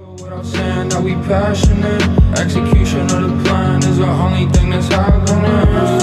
Without saying that we passionate, execution of the plan is the only thing that's happening.